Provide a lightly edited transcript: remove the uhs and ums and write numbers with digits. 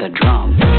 the drum.